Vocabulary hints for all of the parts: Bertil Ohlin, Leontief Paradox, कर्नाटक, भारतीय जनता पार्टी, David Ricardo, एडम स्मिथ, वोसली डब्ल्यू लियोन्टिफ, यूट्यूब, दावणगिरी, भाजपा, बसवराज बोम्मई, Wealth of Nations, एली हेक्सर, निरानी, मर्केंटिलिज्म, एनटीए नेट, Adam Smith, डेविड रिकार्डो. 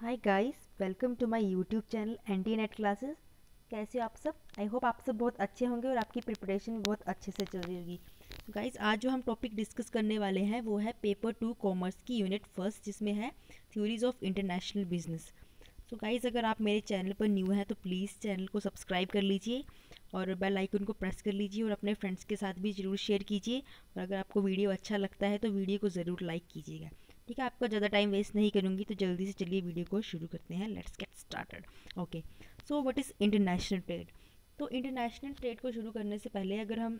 Hi guys, welcome to my यूट्यूब channel एनटीए नेट classes. कैसे हो आप सब? आई होप आप सब बहुत अच्छे होंगे और आपकी प्रिपरेशन बहुत अच्छे से चल रही होगी। गाइस, आज जो हम टॉपिक डिस्कस करने वाले हैं वो है पेपर 2 कॉमर्स की यूनिट 1 जिसमें है थ्योरीज ऑफ इंटरनेशनल बिजनेस। तो गाइस, अगर आप मेरे चैनल पर न्यू हैं तो प्लीज़ चैनल को सब्सक्राइब कर लीजिए और बेल आइकन को प्रेस कर लीजिए और अपने फ्रेंड्स के साथ भी ज़रूर शेयर कीजिए। और अगर आपको वीडियो अच्छा लगता है तो वीडियो को ज़रूर लाइक कीजिएगा। ठीक है, आपका ज़्यादा टाइम वेस्ट नहीं करूँगी तो जल्दी से चलिए वीडियो को शुरू करते हैं। Let's get started. Okay, so what is international trade? तो इंटरनेशनल ट्रेड को शुरू करने से पहले अगर हम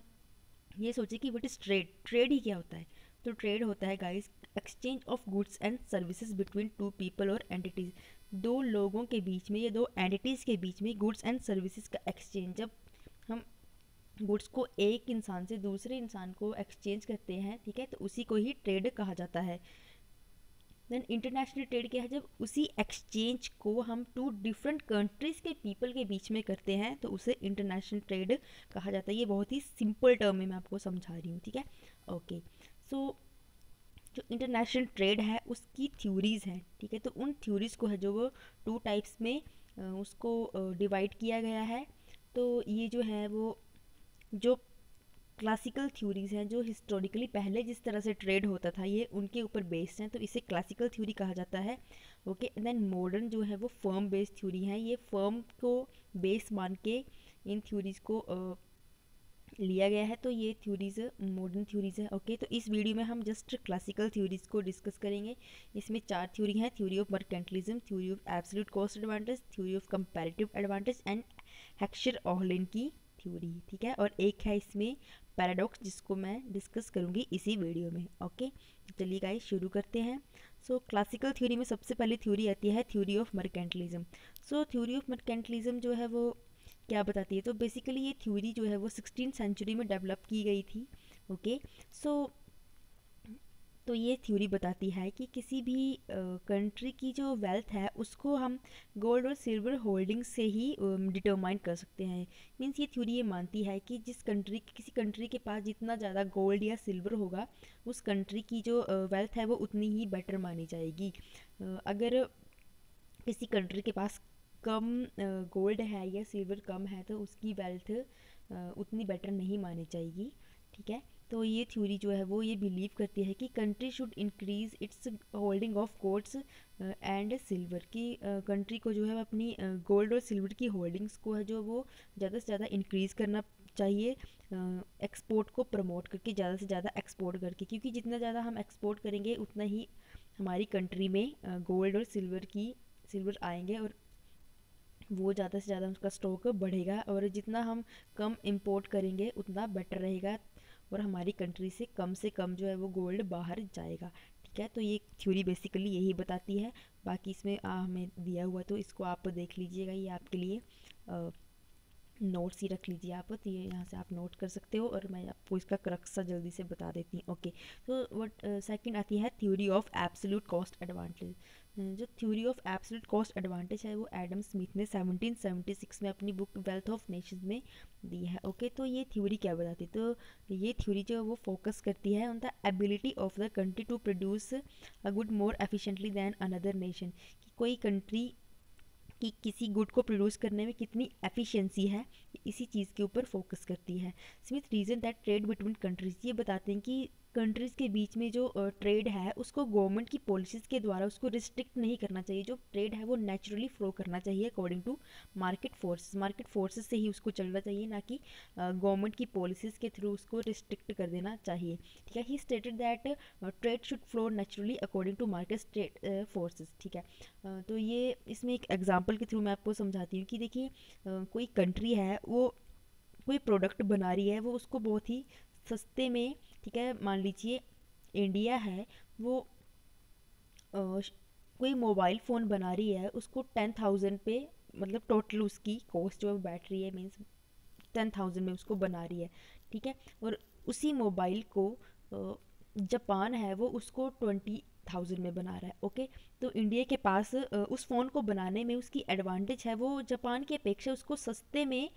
ये सोचें कि व्हाट इज़ ट्रेड, ट्रेड ही क्या होता है? तो ट्रेड होता है guys exchange of goods and services between two people और एंटिटीज़। दो लोगों के बीच में या दो एंटिटीज़ के बीच में गुड्स एंड सर्विसेज का एक्सचेंज, जब हम गुड्स को एक इंसान से दूसरे इंसान को एक्सचेंज करते हैं, ठीक है, तो उसी को ही ट्रेड कहा जाता है। देन इंटरनेशनल ट्रेड क्या है? जब उसी एक्सचेंज को हम टू डिफरेंट कंट्रीज़ के पीपल के बीच में करते हैं तो उसे इंटरनेशनल ट्रेड कहा जाता है। ये बहुत ही सिंपल टर्म में मैं आपको समझा रही हूँ, ठीक है। ओके, सो जो इंटरनेशनल ट्रेड है उसकी थ्योरीज़ हैं, ठीक है। तो उन थ्योरीज़ को है जो वो 2 टाइप्स में उसको डिवाइड किया गया है। तो ये जो है वो जो क्लासिकल थ्योरीज़ हैं, जो हिस्टोरिकली पहले जिस तरह से ट्रेड होता था, ये उनके ऊपर बेस्ड हैं, तो इसे क्लासिकल थ्योरी कहा जाता है। ओके, एंड देन मॉडर्न जो है वो फर्म बेस्ड थ्योरी हैं। ये फर्म को बेस मान के इन थ्योरीज़ को लिया गया है। तो ये थ्योरीज़ मॉडर्न थ्योरीज़ है। ओके, तो इस वीडियो में हम जस्ट क्लासिकल थ्योरीज़ को डिस्कस करेंगे। इसमें 4 थ्योरी हैं: theory of मर्केंटिलिज्म, theory of absolute cost advantage, theory of comparative advantage and Heckscher Ohlin की थ्योरी, ठीक है। और एक है इसमें पैराडॉक्स, जिसको मैं डिस्कस करूंगी इसी वीडियो में। ओके, चलिए गाइस शुरू करते हैं। सो क्लासिकल थ्योरी में सबसे पहली थ्योरी आती है theory of मर्केंटिलिज्म। So theory of मर्केंटिलिज्म जो है वो क्या बताती है? तो बेसिकली ये थ्योरी जो है वो 16वीं सेंचुरी में डेवलप की गई थी। ओके, तो ये थ्योरी बताती है कि किसी भी कंट्री की जो वेल्थ है उसको हम गोल्ड और सिल्वर होल्डिंग से ही डिटरमाइन कर सकते हैं। मीन्स ये थ्योरी ये मानती है कि किसी कंट्री के पास जितना ज़्यादा गोल्ड या सिल्वर होगा उस कंट्री की जो वेल्थ है वो उतनी ही बेटर मानी जाएगी। अगर किसी कंट्री के पास कम गोल्ड है या सिल्वर कम है तो उसकी वेल्थ उतनी बेटर नहीं मानी जाएगी, ठीक है। तो ये थ्योरी जो है वो ये बिलीव करती है कि country should increase its holding of golds and silver, की कंट्री को जो है अपनी गोल्ड और सिल्वर की होल्डिंग्स को है जो वो ज़्यादा से ज़्यादा इंक्रीज़ करना चाहिए, एक्सपोर्ट को प्रमोट करके, ज़्यादा से ज़्यादा एक्सपोर्ट करके, क्योंकि जितना ज़्यादा हम एक्सपोर्ट करेंगे उतना ही हमारी कंट्री में गोल्ड और सिल्वर आएंगे और वो ज़्यादा से ज़्यादा उसका स्टॉक बढ़ेगा। और जितना हम कम इम्पोर्ट करेंगे उतना बेटर रहेगा और हमारी कंट्री से कम जो है वो गोल्ड बाहर जाएगा, ठीक है। तो ये थ्योरी बेसिकली यही बताती है। बाकी इसमें हमें दिया हुआ तो इसको आप देख लीजिएगा, ये आपके लिए नोट्स ही रख लीजिए आप, तो ये यहाँ से आप नोट कर सकते हो। और मैं आपको इसका क्रक्सा जल्दी से बता देती हूँ। ओके, तो व्हाट सेकंड आती है theory of absolute cost advantage. जो theory of absolute cost advantage है वो एडम स्मिथ ने 1776 में अपनी बुक वेल्थ ऑफ नेशंस में दी है। ओके, तो ये थ्योरी क्या बताती है? तो ये थ्योरी जो वो फोकस करती है on the ability of the country to produce a good more efficiently than another nation, कि कोई कंट्री कि किसी गुड को प्रोड्यूस करने में कितनी एफिशिएंसी है, इसी चीज़ के ऊपर फोकस करती है। Smith reason that trade between countries, ये बताते हैं कि कंट्रीज़ के बीच में जो ट्रेड है उसको गवर्नमेंट की पॉलिसीज़ के द्वारा उसको रिस्ट्रिक्ट नहीं करना चाहिए। जो ट्रेड है वो नेचुरली फ्लो करना चाहिए अकॉर्डिंग टू मार्केट फोर्सेस से ही उसको चलना चाहिए, ना कि गवर्नमेंट की पॉलिसीज़ के थ्रू उसको रिस्ट्रिक्ट कर देना चाहिए, ठीक है। He stated that trade should flow naturally according to market forces, ठीक है। तो ये इसमें एक एग्जाम्पल के थ्रू मैं आपको समझाती हूँ कि देखिए कोई कंट्री है, वो कोई प्रोडक्ट बना रही है, वो उसको बहुत ही सस्ते में, ठीक है, मान लीजिए इंडिया है, वो कोई मोबाइल फ़ोन बना रही है, उसको 10,000 पे, मतलब टोटल उसकी कॉस्ट जो बैठ रही है, मीन्स 10,000 में उसको बना रही है, ठीक है। और उसी मोबाइल को जापान है वो उसको 20,000 में बना रहा है। ओके, तो इंडिया के पास उस फ़ोन को बनाने में उसकी एडवांटेज है, वो जापान की अपेक्षा उसको सस्ते में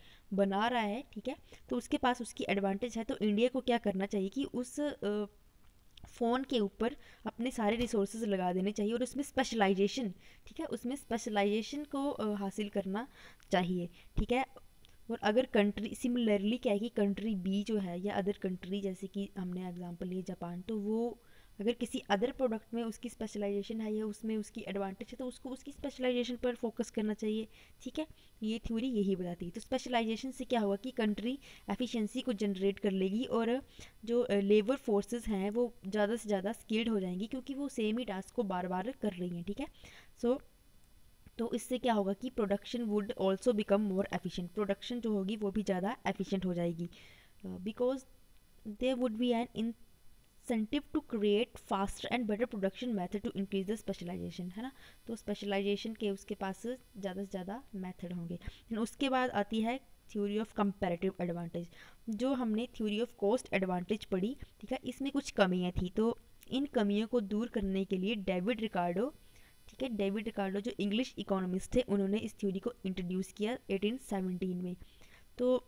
बना रहा है, ठीक है। तो उसके पास उसकी एडवांटेज है, तो इंडिया को क्या करना चाहिए कि उस फ़ोन के ऊपर अपने सारे रिसोर्सेज लगा देने चाहिए और उसमें स्पेशलाइजेशन, ठीक है, उसमें स्पेशलाइजेशन को हासिल करना चाहिए, ठीक है। और अगर कंट्री सिमिलरली क्या है कि कंट्री बी जो है या अदर कंट्री, जैसे कि हमने एग्जांपल लिए जापान, तो वो अगर किसी अदर प्रोडक्ट में उसकी स्पेशलाइजेशन है या उसमें उसकी एडवांटेज है तो उसको उसकी स्पेशलाइजेशन पर फोकस करना चाहिए, ठीक है। ये थ्योरी यही बताती है। तो स्पेशलाइजेशन से क्या होगा कि कंट्री एफिशिएंसी को जनरेट कर लेगी और जो लेबर फोर्सेस हैं वो ज़्यादा से ज़्यादा स्किल्ड हो जाएंगी क्योंकि वो सेम ही टास्क को बार बार कर रही हैं, ठीक है। सो तो इससे क्या होगा कि production would also become more efficient, production जो होगी वो भी ज़्यादा एफिशिएंट हो जाएगी। Because there would be an incentive to create faster and better production method to increase the specialisation, है ना। तो स्पेशलाइजेशन के उसके पास ज़्यादा से ज़्यादा मेथड होंगे। उसके बाद आती है थ्योरी ऑफ कंपैरेटिव एडवांटेज। जो हमने थ्योरी ऑफ कॉस्ट एडवांटेज पढ़ी, ठीक है, इसमें कुछ कमियाँ थी, तो इन कमियों को दूर करने के लिए डेविड रिकार्डो, ठीक है, डेविड रिकार्डो जो इंग्लिश इकोनॉमिस्ट थे, उन्होंने इस थ्योरी को इंट्रोड्यूस किया 1817 में। तो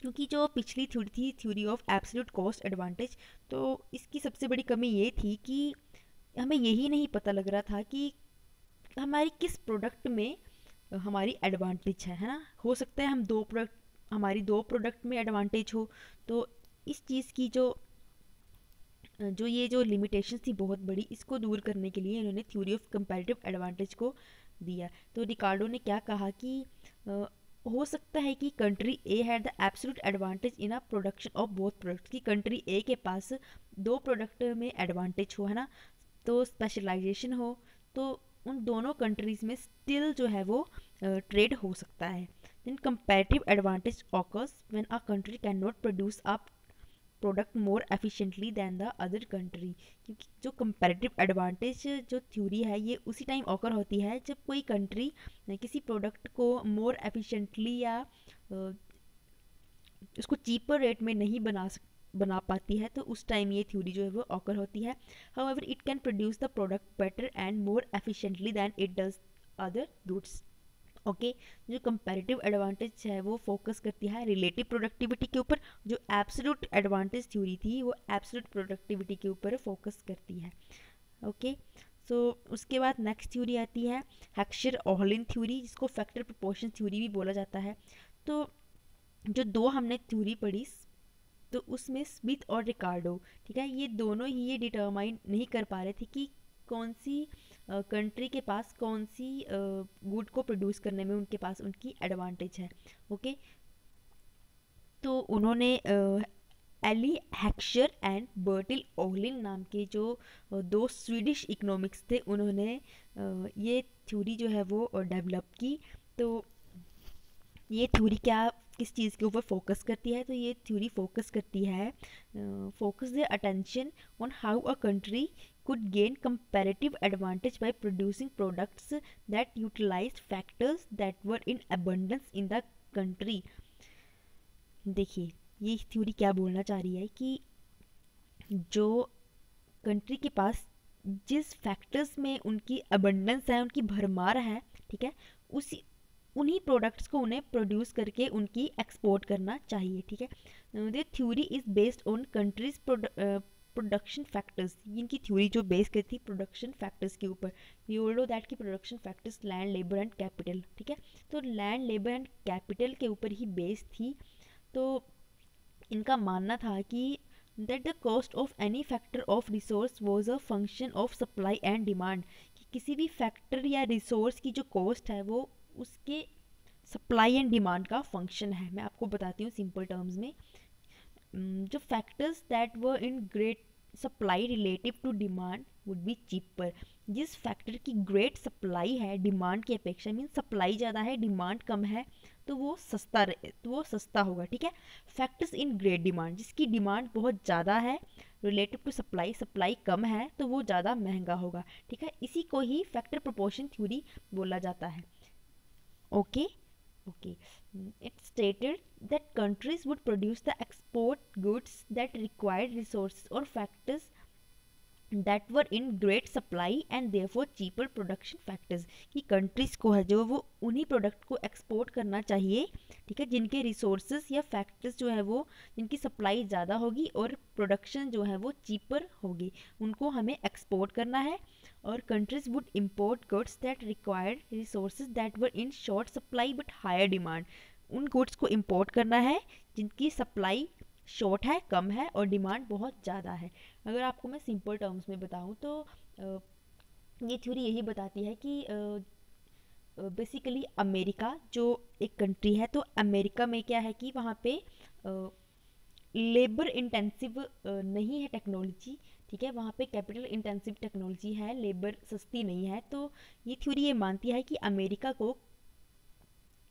क्योंकि जो पिछली थ्योरी थी theory of absolute cost advantage, तो इसकी सबसे बड़ी कमी ये थी कि हमें यही नहीं पता लग रहा था कि हमारी किस प्रोडक्ट में हमारी एडवांटेज है ना। हो सकता है हम हमारी दो प्रोडक्ट में एडवांटेज हो, तो इस चीज़ की जो ये लिमिटेशंस थी बहुत बड़ी, इसको दूर करने के लिए इन्होंने थ्योरी ऑफ कंपैरेटिव एडवांटेज को दिया। तो रिकार्डो ने क्या कहा कि हो सकता है कि country A had the absolute advantage in a production of both products, कि कंट्री ए के पास दो प्रोडक्ट में एडवांटेज हो, है ना, तो स्पेशलाइजेशन हो, तो उन दोनों कंट्रीज़ में स्टिल जो है वो ट्रेड हो सकता है। Then comparative advantage occurs when a country can not produce up product more efficiently than the other country, क्योंकि जो कंपैरेटिव एडवांटेज जो थ्योरी है ये उसी टाइम ऑकर होती है जब कोई कंट्री किसी प्रोडक्ट को मोर एफिशिएंटली या उसको चीपर रेट में नहीं बना पाती है, तो उस टाइम ये थ्योरी जो है वो ऑकर होती है। However it can produce the product better and more efficiently than it does other routes, okay. जो कंपैरेटिव एडवांटेज है वो फोकस करती है रिलेटिव प्रोडक्टिविटी के ऊपर, जो एब्सोल्यूट एडवांटेज थ्योरी थी वो एब्सोल्यूट प्रोडक्टिविटी के ऊपर फोकस करती है, ओके। सो उसके बाद नेक्स्ट थ्योरी आती है हेक्सर ओहलिन थ्योरी, जिसको फैक्टर प्रोपोर्शन थ्योरी भी बोला जाता है। तो जो दो हमने थ्योरी पढ़ी तो उसमें स्मिथ और रिकार्डो, ठीक है, ये दोनों ही ये डिटरमाइन नहीं कर पा रहे थे कि कौन सी कंट्री के पास कौन सी गुड को प्रोड्यूस करने में उनके पास उनकी एडवांटेज है, ओके। तो उन्होंने एली हेक्सर and Bertil Ohlin नाम के जो दो स्वीडिश इकोनॉमिक्स थे, उन्होंने ये थ्योरी जो है वो डेवलप की। तो ये थ्योरी क्या किस चीज़ के ऊपर फोकस करती है, तो ये थ्योरी फोकस करती है focus the attention on how a country could gain comparative advantage by producing products that utilized factors that were in abundance in the country। देखिए ये थ्योरी क्या बोलना चाह रही है कि जो कंट्री के पास जिस फैक्टर्स में उनकी अबंडेंस है, उनकी भरमार है, ठीक है, उसी उन्हीं प्रोडक्ट्स को उन्हें प्रोड्यूस करके उनकी एक्सपोर्ट करना चाहिए, ठीक है। The theory is based on countries production factors, इनकी थ्योरी जो बेस करती थी प्रोडक्शन फैक्टर्स के ऊपर। वी ऑल नो दैट कि production factors land labour and capital, ठीक है, तो लैंड लेबर एंड कैपिटल के ऊपर ही बेस थी। तो इनका मानना था कि that the cost of any factor of resource was a function of supply and demand, कि किसी भी फैक्टर या रिसोर्स की जो कॉस्ट है वो उसके सप्लाई एंड डिमांड का फंक्शन है। मैं आपको बताती हूँ सिंपल टर्म्स में, जो factors that were in great supply relative to demand would be cheaper, जिस फैक्टर की ग्रेट सप्लाई है डिमांड की अपेक्षा, मीन सप्लाई ज़्यादा है डिमांड कम है, तो वो सस्ता होगा, ठीक है। फैक्टर्स इन ग्रेट डिमांड, जिसकी डिमांड बहुत ज़्यादा है रिलेटिव टू सप्लाई, सप्लाई कम है, तो वो ज़्यादा महंगा होगा, ठीक है। इसी को ही फैक्टर प्रोपोर्शन थ्योरी बोला जाता है, okay. It stated that countries would produce the export goods that required resources or factors that were in great supply and therefore cheaper production factors, कि countries को है जो वो उन्हीं प्रोडक्ट को एक्सपोर्ट करना चाहिए, ठीक है, जिनके रिसोर्सेज या फैक्टर्स जो है वो जिनकी सप्लाई ज़्यादा होगी और प्रोडक्शन जो है वो चीपर होगी, उनको हमें एक्सपोर्ट करना है. और countries would import goods that required resources that were in short supply but higher demand. उन गुड्स को इम्पोर्ट करना है जिनकी सप्लाई शॉर्ट है, कम है और डिमांड बहुत ज़्यादा है. अगर आपको मैं सिंपल टर्म्स में बताऊं तो ये थ्योरी यही बताती है कि बेसिकली अमेरिका जो एक कंट्री है, तो अमेरिका में क्या है कि वहाँ पे लेबर इंटेंसिव नहीं है टेक्नोलॉजी, ठीक है, वहाँ पे कैपिटल इंटेंसिव टेक्नोलॉजी है, लेबर सस्ती नहीं है. तो ये थ्योरी ये मानती है कि अमेरिका को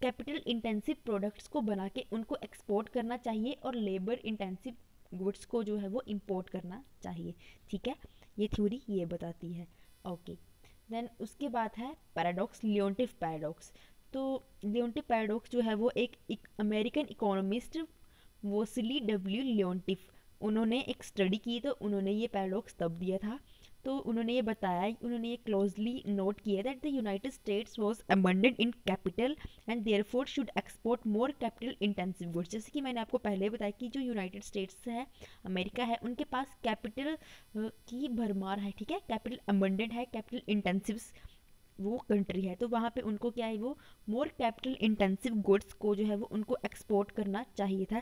कैपिटल इंटेंसिव प्रोडक्ट्स को बना के उनको एक्सपोर्ट करना चाहिए और लेबर इंटेंसिव गुड्स को जो है वो इंपोर्ट करना चाहिए, ठीक है, ये थ्योरी ये बताती है. ओके, देन उसके बाद है पैराडॉक्स, लियोन्टिफ पैराडॉक्स. तो लियोन्टिफ पैराडॉक्स जो है वो एक American economist वोसली डब्ल्यू लियोन्टिफ, उन्होंने एक स्टडी की, तो उन्होंने ये पैराडॉक्स तब दिया था. तो उन्होंने ये बताया, उन्होंने ये क्लोजली नोट किया that the United States was abundant in capital and therefore should export more capital intensive goods. जैसे कि मैंने आपको पहले बताया कि जो यूनाइटेड स्टेट्स है, अमेरिका है, उनके पास कैपिटल की भरमार है, ठीक है, कैपिटल अबंडेंट है, कैपिटल इंटेंसिव वो कंट्री है. तो वहाँ पे उनको क्या है, वो मोर कैपिटल इंटेंसिव गुड्स को जो है वो उनको एक्सपोर्ट करना चाहिए था,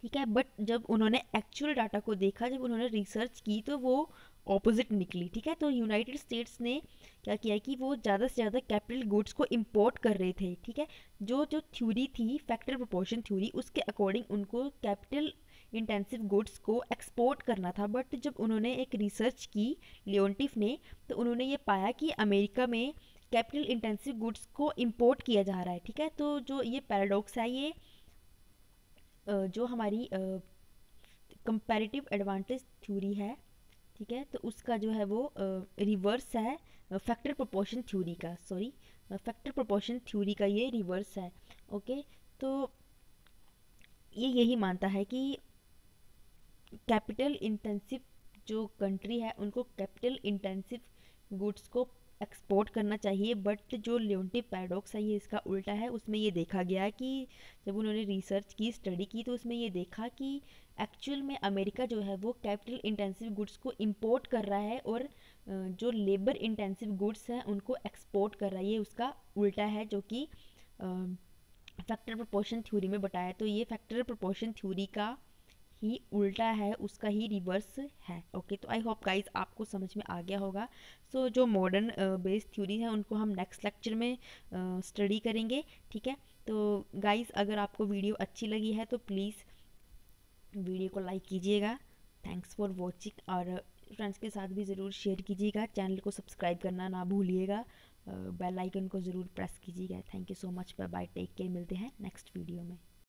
ठीक है. बट जब उन्होंने एक्चुअल डाटा को देखा, जब उन्होंने रिसर्च की, तो वो ऑपोजिट निकली, ठीक है. तो यूनाइटेड स्टेट्स ने क्या किया कि वो ज़्यादा से ज़्यादा कैपिटल गुड्स को इंपोर्ट कर रहे थे, ठीक है. जो जो थ्योरी थी फैक्टर प्रोपोर्शन थ्योरी, उसके अकॉर्डिंग उनको कैपिटल इंटेंसिव गुड्स को एक्सपोर्ट करना था. बट जब उन्होंने एक रिसर्च की लियोन्टिफ ने, तो उन्होंने ये पाया कि अमेरिका में कैपिटल इंटेंसिव गुड्स को इम्पोर्ट किया जा रहा है, ठीक है. तो जो ये पैराडॉक्स है, ये जो हमारी कंपैरेटिव एडवांटेज थ्योरी है, ठीक है, तो उसका जो है वो रिवर्स है फैक्टर प्रोपोर्शन थ्योरी का, सॉरी फैक्टर प्रोपोर्शन थ्योरी का ये रिवर्स है. ओके, तो ये यही मानता है कि कैपिटल इंटेंसिव जो कंट्री है उनको कैपिटल इंटेंसिव गुड्स को एक्सपोर्ट करना चाहिए. बट जो लियोन्टिफ पैराडॉक्स है, ये इसका उल्टा है. उसमें ये देखा गया कि जब उन्होंने रिसर्च की, स्टडी की, तो उसमें ये देखा कि एक्चुअल में अमेरिका जो है वो कैपिटल इंटेंसिव गुड्स को इंपोर्ट कर रहा है और जो लेबर इंटेंसिव गुड्स हैं उनको एक्सपोर्ट कर रहा है. ये उसका उल्टा है जो कि फैक्टर प्रोपोर्शन थ्योरी में बताया. तो ये फैक्टर प्रोपोर्शन थ्योरी का ही उल्टा है, उसका ही रिवर्स है. ओके, तो आई होप गाइज आपको समझ में आ गया होगा. सो जो मॉडर्न बेस्ड थ्योरी है उनको हम नेक्स्ट लेक्चर में स्टडी करेंगे, ठीक है. तो गाइज अगर आपको वीडियो अच्छी लगी है तो प्लीज़ वीडियो को लाइक कीजिएगा. Thanks for watching. और फ्रेंड्स के साथ भी ज़रूर शेयर कीजिएगा. चैनल को सब्सक्राइब करना ना भूलिएगा. बेल आइकन को ज़रूर प्रेस कीजिएगा. Thank you so much. Bye bye, take care. मिलते हैं नेक्स्ट वीडियो में.